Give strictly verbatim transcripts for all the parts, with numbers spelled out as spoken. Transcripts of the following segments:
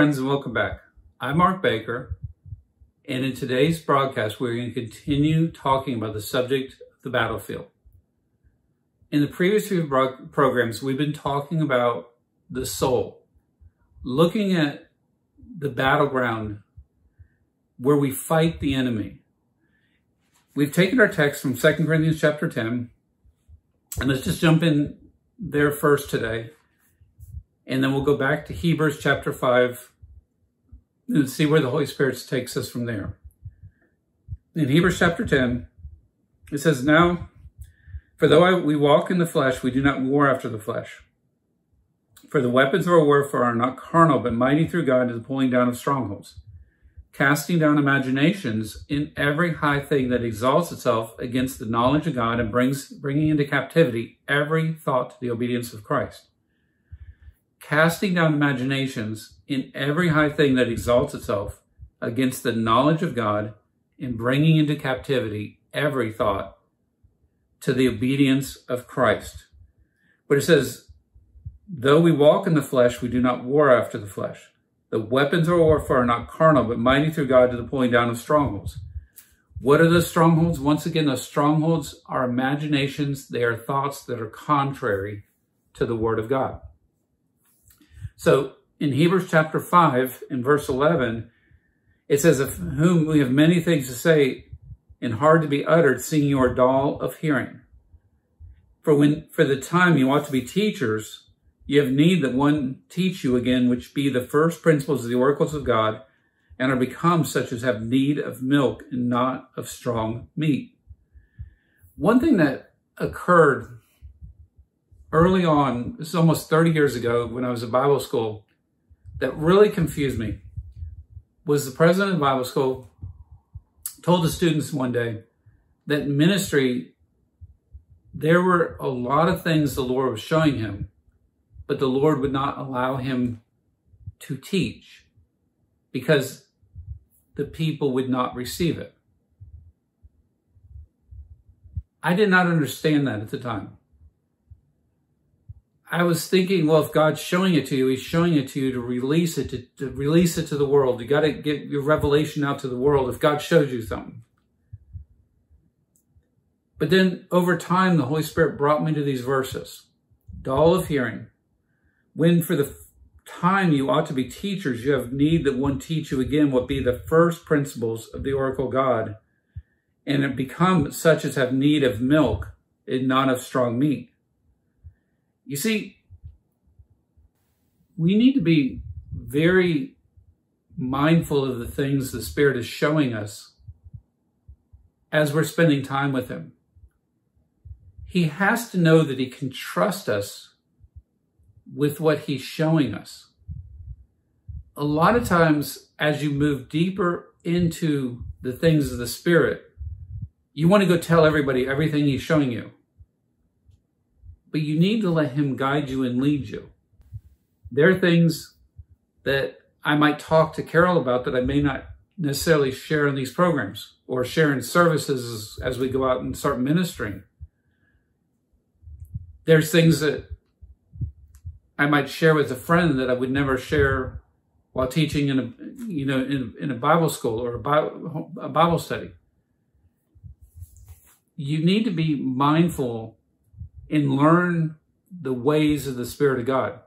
friends, and welcome back. I'm Marc Baker, and in today's broadcast, we're going to continue talking about the subject of the battlefield. In the previous few programs, we've been talking about the soul, looking at the battleground where we fight the enemy. We've taken our text from Second Corinthians chapter ten, and let's just jump in there first today. And then we'll go back to Hebrews chapter five and see where the Holy Spirit takes us from there. In Hebrews chapter ten, it says, "Now, for though I, we walk in the flesh, we do not war after the flesh. For the weapons of our warfare are not carnal, but mighty through God to the pulling down of strongholds, casting down imaginations in every high thing that exalts itself against the knowledge of God, and brings bringing into captivity every thought to the obedience of Christ." Casting down imaginations in every high thing that exalts itself against the knowledge of God, and bringing into captivity every thought to the obedience of Christ. But it says, though we walk in the flesh, we do not war after the flesh. The weapons of warfare are not carnal, but mighty through God to the pulling down of strongholds. What are those strongholds? Once again, those strongholds are imaginations. They are thoughts that are contrary to the word of God. So in Hebrews chapter five, in verse eleven, it says, "Of whom we have many things to say and hard to be uttered, seeing you are dull of hearing. For when for the time you ought to be teachers, you have need that one teach you again, which be the first principles of the oracles of God, and are become such as have need of milk and not of strong meat." One thing that occurred early on, it's almost thirty years ago when I was at Bible school, that really confused me, was the president of Bible school told the students one day that in ministry, there were a lot of things the Lord was showing him, but the Lord would not allow him to teach because the people would not receive it. I did not understand that at the time. I was thinking, well, if God's showing it to you, he's showing it to you to release it, to, to release it to the world. You got to get your revelation out to the world if God shows you something. But then over time, the Holy Spirit brought me to these verses. Dull of hearing. When for the time you ought to be teachers, you have need that one teach you again what be the first principles of the oracle of God, and it become such as have need of milk and not of strong meat. You see, we need to be very mindful of the things the Spirit is showing us as we're spending time with him. He has to know that he can trust us with what he's showing us. A lot of times, as you move deeper into the things of the Spirit, you want to go tell everybody everything he's showing you. But you need to let him guide you and lead you. There are things that I might talk to Carol about that I may not necessarily share in these programs or share in services as we go out and start ministering. There's things that I might share with a friend that I would never share while teaching in a, you know, in, in a Bible school or a Bible, a Bible study. You need to be mindful and learn the ways of the Spirit of God.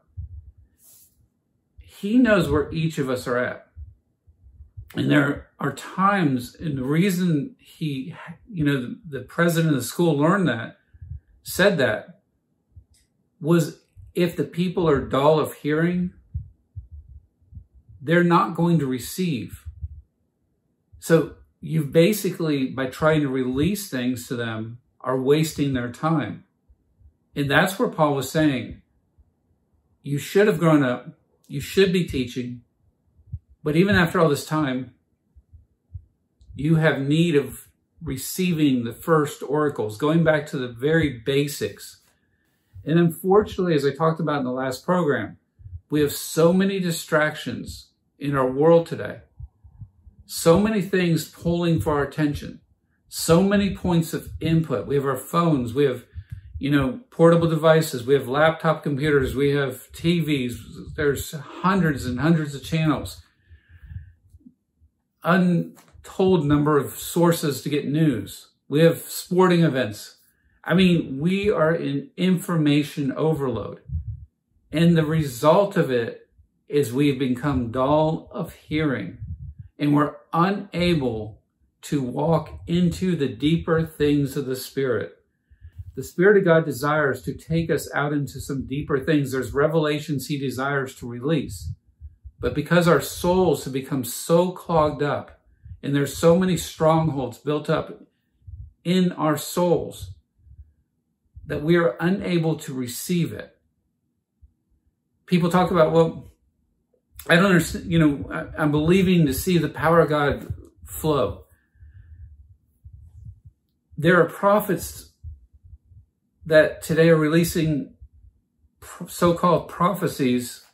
He knows where each of us are at. And there are times, and the reason he, you know, the, the president of the school learned that, said that, was if the people are dull of hearing, they're not going to receive. So you basically, by trying to release things to them, are wasting their time. And that's where Paul was saying, you should have grown up, you should be teaching, but even after all this time, you have need of receiving the first oracles, going back to the very basics. And unfortunately, as I talked about in the last program, we have so many distractions in our world today, so many things pulling for our attention, so many points of input. We have our phones, we have you know, portable devices, we have laptop computers, we have T Vs, there's hundreds and hundreds of channels, untold number of sources to get news. We have sporting events. I mean, we are in information overload. And the result of it is we've become dull of hearing, and we're unable to walk into the deeper things of the Spirit. The Spirit of God desires to take us out into some deeper things. There's revelations he desires to release. But because our souls have become so clogged up, and there's so many strongholds built up in our souls, that we are unable to receive it. People talk about, well, I don't understand, you know, I, I'm believing to see the power of God flow. There are prophets that today are releasing so-called prophecies,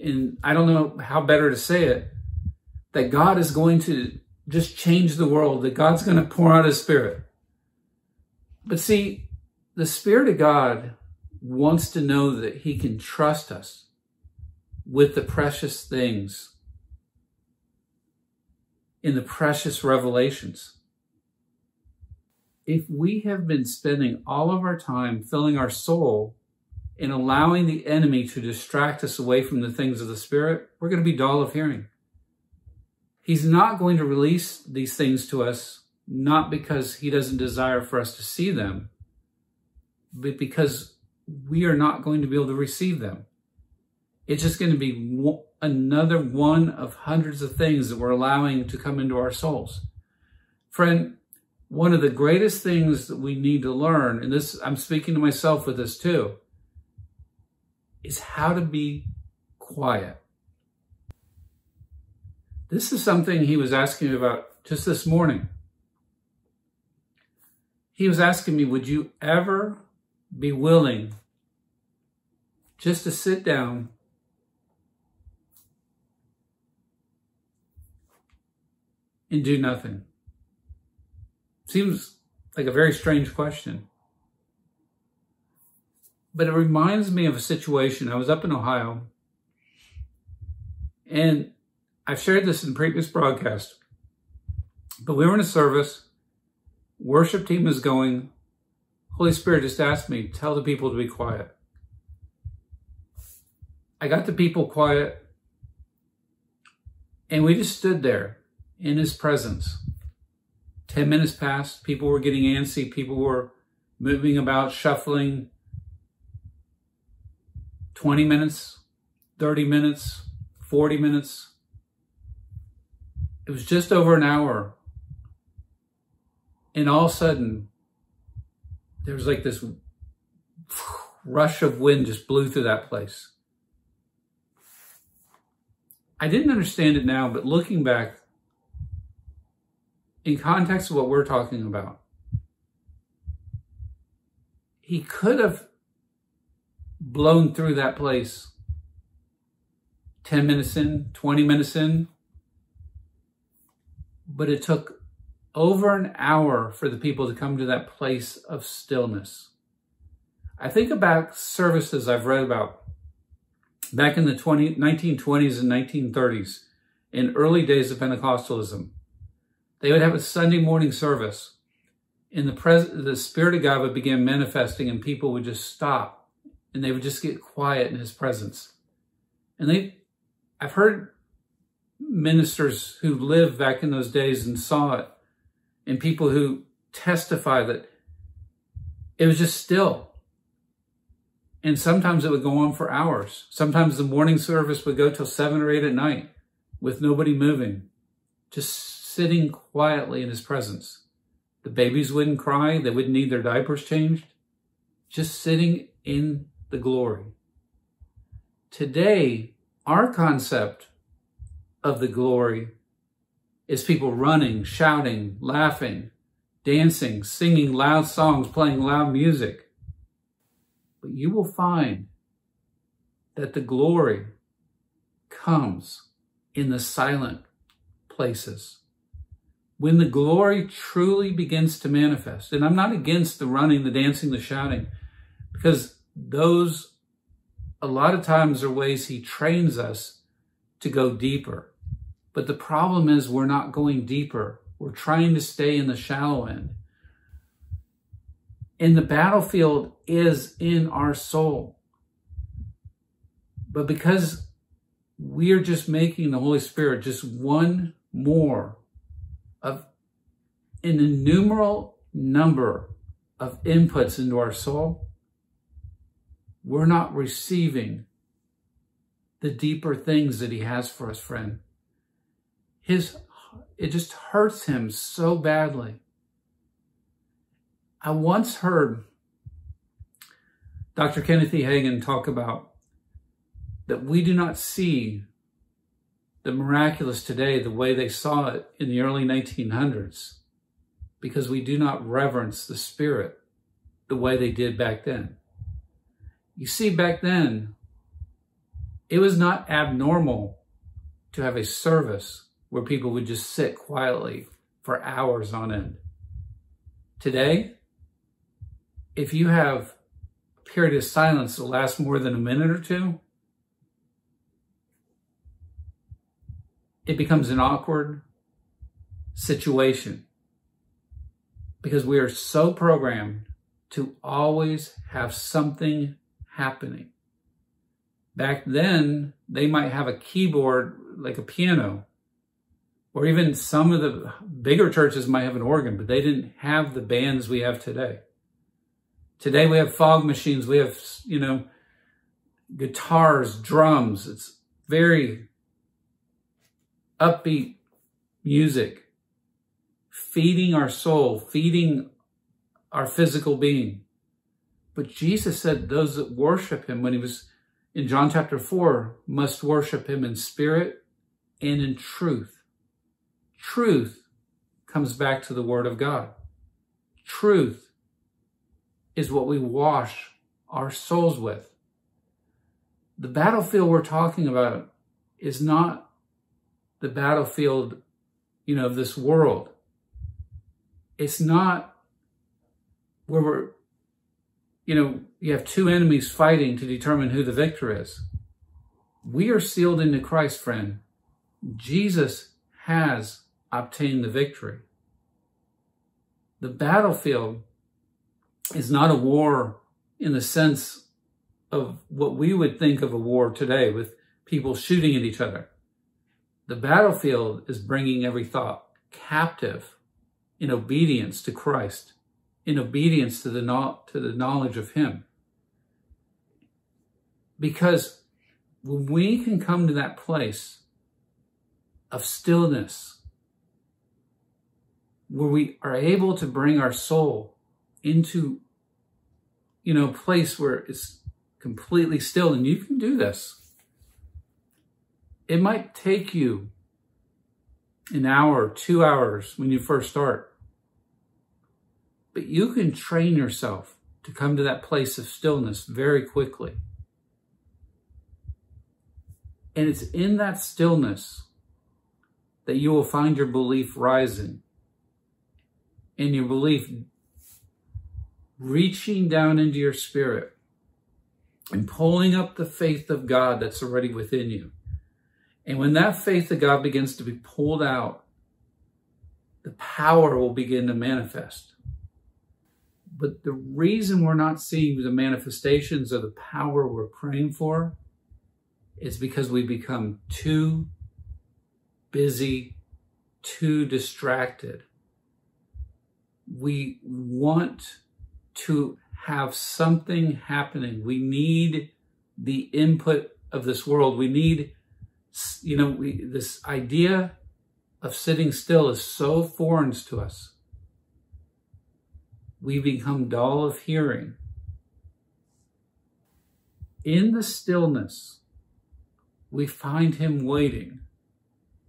and I don't know how better to say it, that God is going to just change the world, that God's going to pour out his Spirit. But see, the Spirit of God wants to know that he can trust us with the precious things in the precious revelations. If we have been spending all of our time filling our soul and allowing the enemy to distract us away from the things of the Spirit, we're going to be dull of hearing. He's not going to release these things to us, not because he doesn't desire for us to see them, but because we are not going to be able to receive them. It's just going to be another one of hundreds of things that we're allowing to come into our souls. Friend, one of the greatest things that we need to learn, and this I'm speaking to myself with this too, is how to be quiet. This is something he was asking me about just this morning. He was asking me, would you ever be willing just to sit down and do nothing? Seems like a very strange question. But it reminds me of a situation. I was up in Ohio, and I've shared this in previous broadcasts, but we were in a service, worship team is going, Holy Spirit just asked me, tell the people to be quiet. I got the people quiet, and we just stood there in his presence. Ten minutes passed, people were getting antsy, people were moving about, shuffling. Twenty minutes, thirty minutes, forty minutes. It was just over an hour, and all of a sudden, there was like this rush of wind just blew through that place. I didn't understand it now, but looking back, in context of what we're talking about, he could have blown through that place ten minutes in, twenty minutes in, but it took over an hour for the people to come to that place of stillness. I think about services I've read about back in the nineteen twenties and nineteen thirties, in early days of Pentecostalism. They would have a Sunday morning service, and the, pres the Spirit of God would begin manifesting, and people would just stop, and they would just get quiet in his presence. And they, I've heard ministers who lived back in those days and saw it, and people who testify that it was just still. And sometimes it would go on for hours. Sometimes the morning service would go till seven or eight at night with nobody moving, just sitting quietly in his presence. The babies wouldn't cry. They wouldn't need their diapers changed. Just sitting in the glory. Today, our concept of the glory is people running, shouting, laughing, dancing, singing loud songs, playing loud music. But you will find that the glory comes in the silent places. When the glory truly begins to manifest, and I'm not against the running, the dancing, the shouting. because those a lot of times are ways he trains us to go deeper. But the problem is we're not going deeper. We're trying to stay in the shallow end. And the battlefield is in our soul. But because we're just making the Holy Spirit just one more of an innumerable number of inputs into our soul, we're not receiving the deeper things that he has for us, friend. His, it just hurts him so badly. I once heard Doctor Kenneth E. Hagen talk about that we do not see the miraculous today the way they saw it in the early nineteen hundreds because we do not reverence the Spirit the way they did back then. You see, back then, it was not abnormal to have a service where people would just sit quietly for hours on end. Today, if you have a period of silence that lasts more than a minute or two, it becomes an awkward situation because we are so programmed to always have something happening. Back then, they might have a keyboard like a piano, or even some of the bigger churches might have an organ, but they didn't have the bands we have today. Today we have fog machines, we have, you know, guitars, drums. It's very upbeat music, feeding our soul, feeding our physical being. But Jesus said those that worship him when he was in John chapter four must worship him in spirit and in truth. Truth comes back to the word of God. Truth is what we wash our souls with. The battlefield we're talking about is not the battlefield, you know, of this world. It's not where we're, you know, you have two enemies fighting to determine who the victor is. We are sealed into Christ, friend. Jesus has obtained the victory. The battlefield is not a war in the sense of what we would think of a war today with people shooting at each other. The battlefield is bringing every thought captive in obedience to Christ, in obedience to the, to the knowledge of him. Because when we can come to that place of stillness, where we are able to bring our soul into, you know, a place where it's completely still, and you can do this. It might take you an hour, two hours when you first start, but you can train yourself to come to that place of stillness very quickly. And it's in that stillness that you will find your belief rising and your belief reaching down into your spirit and pulling up the faith of God that's already within you. And when that faith of God begins to be pulled out, the power will begin to manifest. But the reason we're not seeing the manifestations of the power we're praying for is because we become too busy, too distracted. We want to have something happening. We need the input of this world. We need, you know, we, this idea of sitting still is so foreign to us. We become dull of hearing. In the stillness, we find him waiting.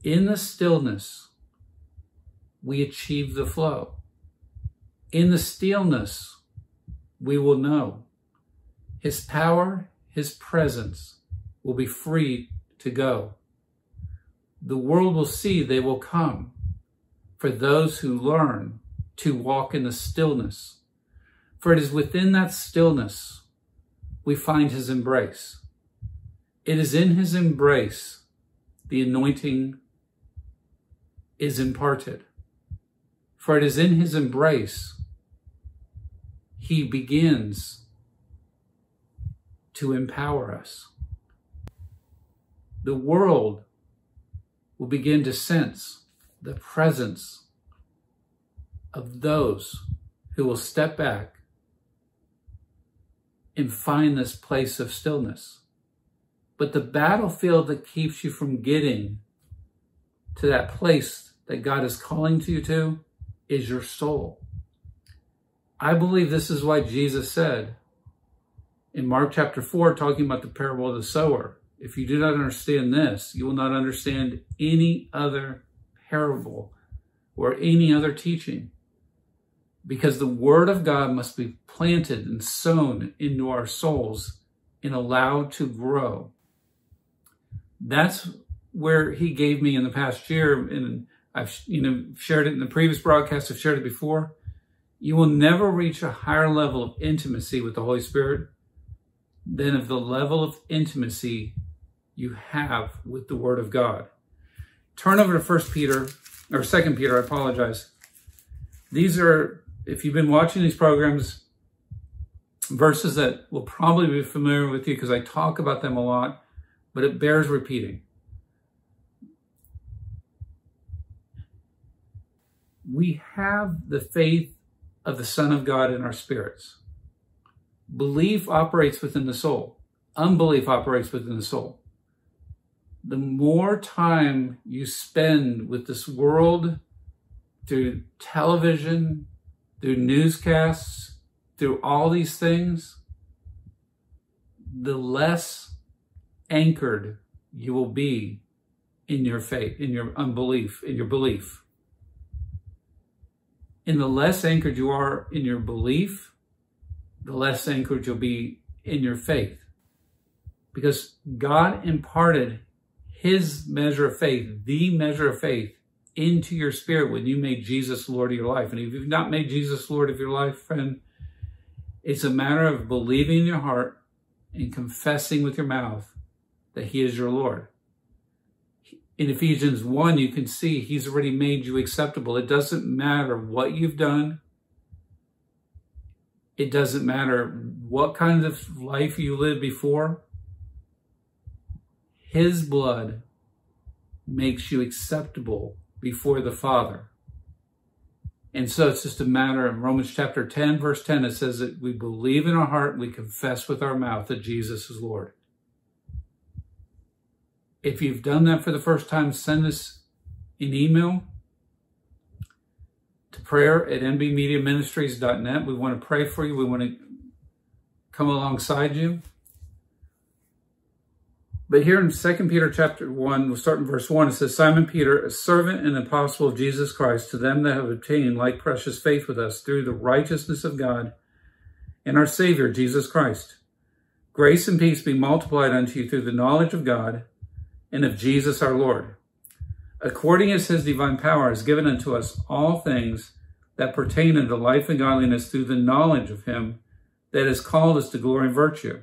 In the stillness, we achieve the flow. In the stillness, we will know his power, his presence will be free to go. The world will see they will come for those who learn to walk in the stillness. For it is within that stillness we find his embrace. It is in his embrace the anointing is imparted. For it is in his embrace he begins to empower us. The world will begin to sense the presence of those who will step back and find this place of stillness. But the battlefield that keeps you from getting to that place that God is calling to you to is your soul. I believe this is why Jesus said in Mark chapter four, talking about the parable of the sower, if you do not understand this, you will not understand any other parable or any other teaching, because the word of God must be planted and sown into our souls and allowed to grow. That's where he gave me in the past year, and I've you know shared it in the previous broadcast, I've shared it before. You will never reach a higher level of intimacy with the Holy Spirit than of the level of intimacy you have with the Word of God. Turn over to First Peter, or Second Peter, I apologize. These are, if you've been watching these programs, verses that will probably be familiar with you because I talk about them a lot, but it bears repeating. We have the faith of the Son of God in our spirits. Belief operates within the soul. Unbelief operates within the soul. The more time you spend with this world, through television, through newscasts, through all these things, the less anchored you will be in your faith, in your unbelief, in your belief. And the less anchored you are in your belief, the less anchored you'll be in your faith. Because God imparted his measure of faith, the measure of faith, into your spirit when you made Jesus Lord of your life. And if you've not made Jesus Lord of your life, friend, it's a matter of believing in your heart and confessing with your mouth that he is your Lord. In Ephesians one, you can see he's already made you acceptable. It doesn't matter what you've done. It doesn't matter what kind of life you lived before. His blood makes you acceptable before the Father. And so it's just a matter of Romans chapter ten, verse ten, it says that we believe in our heart, we confess with our mouth that Jesus is Lord. If you've done that for the first time, send us an email to prayer at m b media ministries dot net. We want to pray for you. We want to come alongside you. But here in Second Peter chapter one, we'll start in verse one. It says, Simon Peter, a servant and apostle of Jesus Christ, to them that have obtained like precious faith with us through the righteousness of God and our Savior, Jesus Christ. Grace and peace be multiplied unto you through the knowledge of God and of Jesus our Lord, according as his divine power is given unto us all things that pertain unto life and godliness through the knowledge of him that has called us to glory and virtue,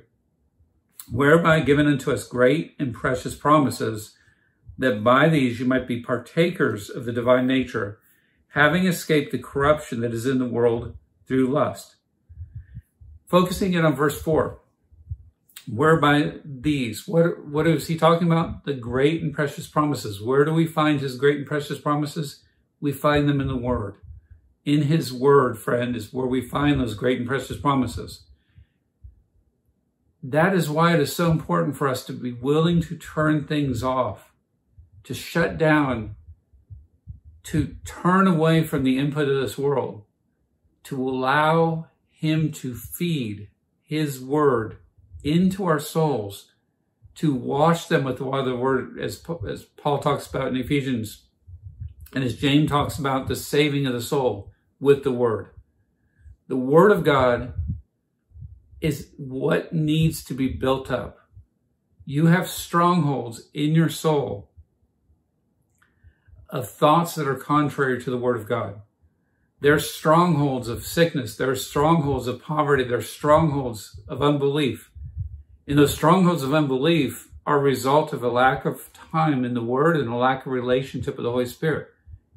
whereby given unto us great and precious promises, that by these you might be partakers of the divine nature, having escaped the corruption that is in the world through lust. Focusing in on verse four, whereby these, what, what is he talking about? The great and precious promises. Where do we find his great and precious promises? We find them in the word. In his word, friend, is where we find those great and precious promises. That is why it is so important for us to be willing to turn things off, to shut down, to turn away from the input of this world, to allow him to feed his word into our souls, to wash them with the water of the word, as, as Paul talks about in Ephesians, and as James talks about the saving of the soul with the word. The word of God is what needs to be built up. You have strongholds in your soul of thoughts that are contrary to the word of God. There are strongholds of sickness. There are strongholds of poverty. There are strongholds of unbelief. And those strongholds of unbelief are a result of a lack of time in the Word and a lack of relationship with the Holy Spirit.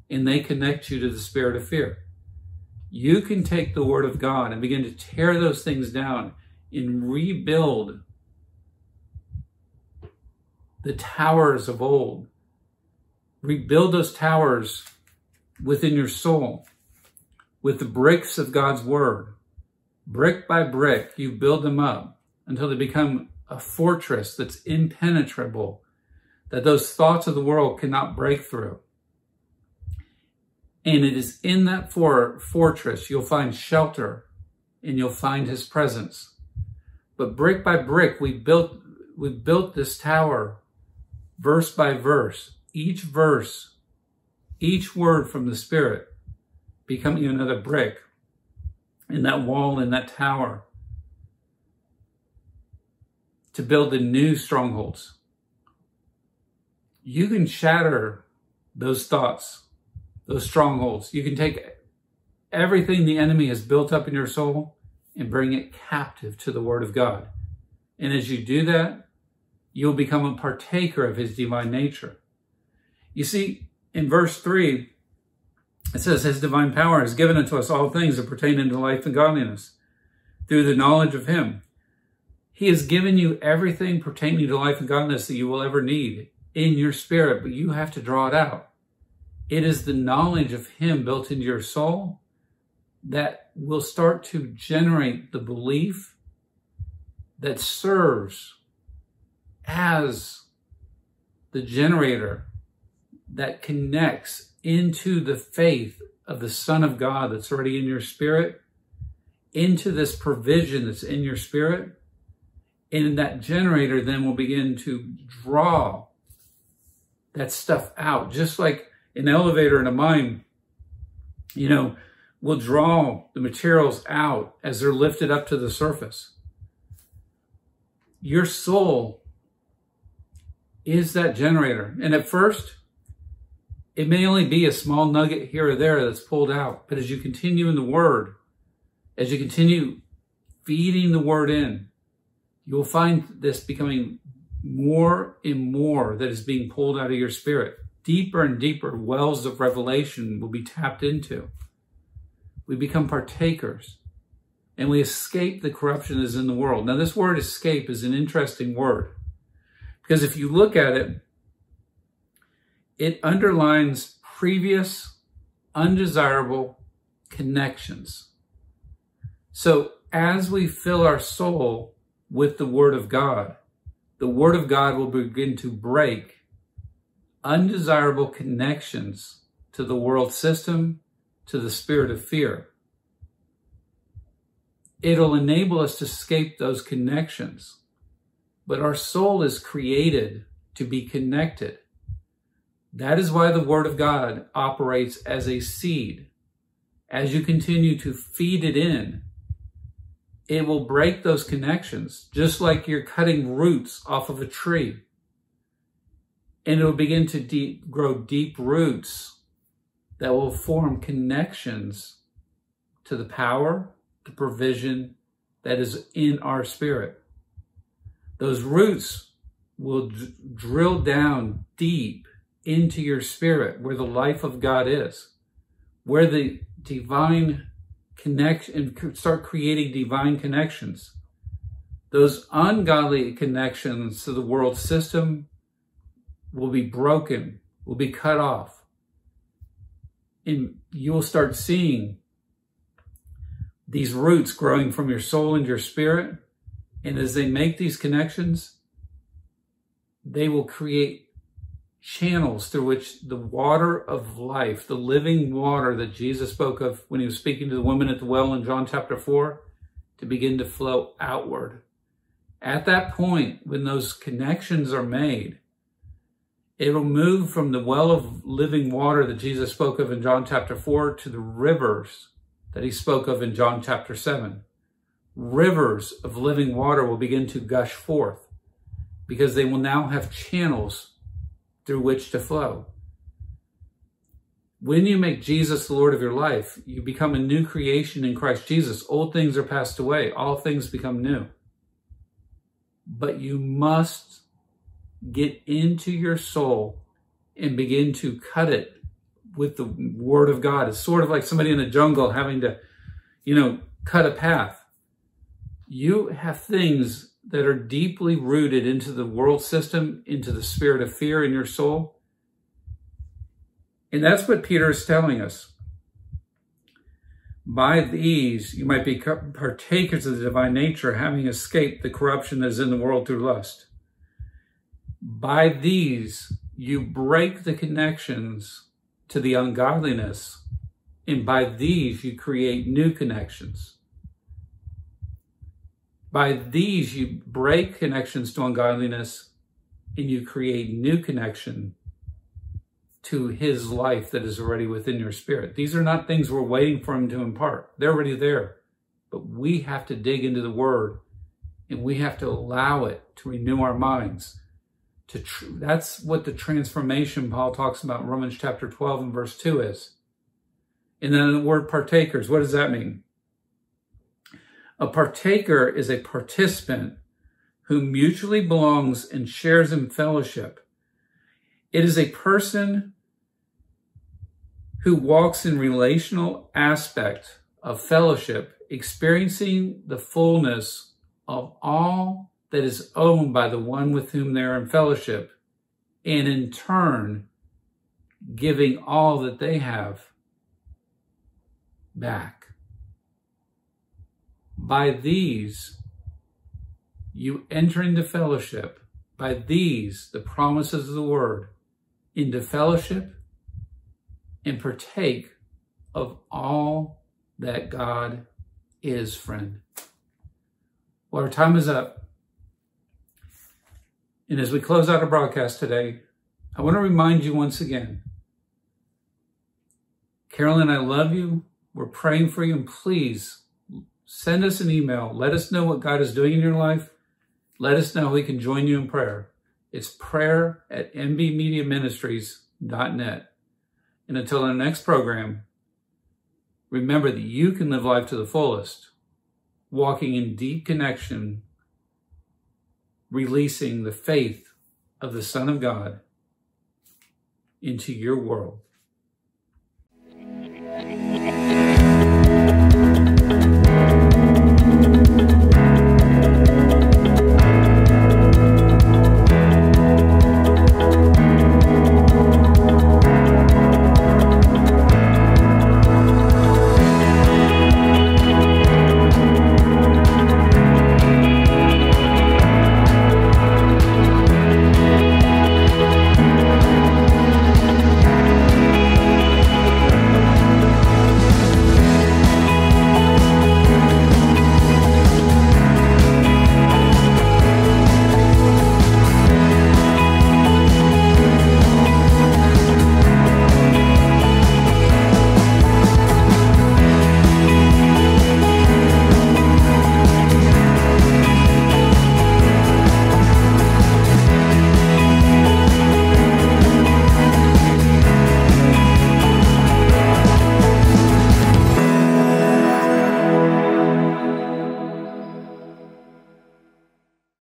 And they connect you to the spirit of fear. You can take the Word of God and begin to tear those things down and rebuild the towers of old. Rebuild those towers within your soul with the bricks of God's Word. Brick by brick, you build them up until they become a fortress that's impenetrable, that those thoughts of the world cannot break through. And it is in that for fortress you'll find shelter and you'll find His presence. But brick by brick, we built, we built this tower verse by verse, each verse, each word from the Spirit becoming another brick in that wall, in that tower, to build the new strongholds. You can shatter those thoughts, those strongholds. You can take everything the enemy has built up in your soul and bring it captive to the Word of God. And as you do that, you'll become a partaker of His divine nature. You see, in verse three, it says, His divine power has given unto us all things that pertain unto life and godliness through the knowledge of Him. He has given you everything pertaining to life and godliness that you will ever need in your spirit, but you have to draw it out. It is the knowledge of Him built into your soul that will start to generate the belief that serves as the generator that connects into the faith of the Son of God that's already in your spirit, into this provision that's in your spirit, and that generator then will begin to draw that stuff out, just like an elevator in a mine, you know, will draw the materials out as they're lifted up to the surface. Your soul is that generator. And at first, it may only be a small nugget here or there that's pulled out. But as you continue in the Word, as you continue feeding the Word in, you will find this becoming more and more that is being pulled out of your spirit. Deeper and deeper wells of revelation will be tapped into. We become partakers and we escape the corruption that is in the world. Now, this word escape is an interesting word because if you look at it, it underlines previous undesirable connections. So as we fill our soul with the Word of God, the Word of God will begin to break undesirable connections to the world system, to the spirit of fear. It'll enable us to escape those connections, but our soul is created to be connected. That is why the Word of God operates as a seed. As you continue to feed it in, it will break those connections, just like you're cutting roots off of a tree. And it will begin to deep, grow deep roots that will form connections to the power, the provision that is in our spirit. Those roots will d- drill down deep into your spirit where the life of God is, where the divine connection, and start creating divine connections. Those ungodly connections to the world system will be broken, will be cut off. And you'll start seeing these roots growing from your soul and your spirit. And as they make these connections, they will create channels through which the water of life, the living water that Jesus spoke of when He was speaking to the woman at the well in John chapter four, to begin to flow outward. At that point, when those connections are made, it'll move from the well of living water that Jesus spoke of in John chapter four to the rivers that He spoke of in John chapter seven. Rivers of living water will begin to gush forth because they will now have channels through which to flow. When you make Jesus the Lord of your life, you become a new creation in Christ Jesus. Old things are passed away. All things become new. but you must get into your soul and begin to cut it with the word of God. It's sort of like somebody in a jungle having to, you know, cut a path. You have things that are deeply rooted into the world system, into the spirit of fear in your soul. And that's what Peter is telling us. By these, you might be partakers of the divine nature, having escaped the corruption that is in the world through lust. By these, you break the connections to the ungodliness, and by these, you create new connections. By these, you break connections to ungodliness, and you create new connection to his life that is already within your spirit. These are not things we're waiting for him to impart. They're already there. But we have to dig into the word, and we have to allow it to renew our minds. To tr That's what the transformation Paul talks about in Romans chapter twelve and verse two is. And then the word partakers, what does that mean? A partaker is a participant who mutually belongs and shares in fellowship. It is a person who walks in relational aspect of fellowship, experiencing the fullness of all that is owned by the one with whom they are in fellowship, and in turn, giving all that they have back. By these, you enter into fellowship. By these, the promises of the word, into fellowship and partake of all that God is, friend. Well, our time is up. And as we close out our broadcast today, I want to remind you once again, Carolyn, I love you. We're praying for you. And please send us an email. Let us know what God is doing in your life. Let us know we can join you in prayer. It's prayer at m b media ministries dot net. And until our next program, remember that you can live life to the fullest, walking in deep connection, releasing the faith of the Son of God into your world.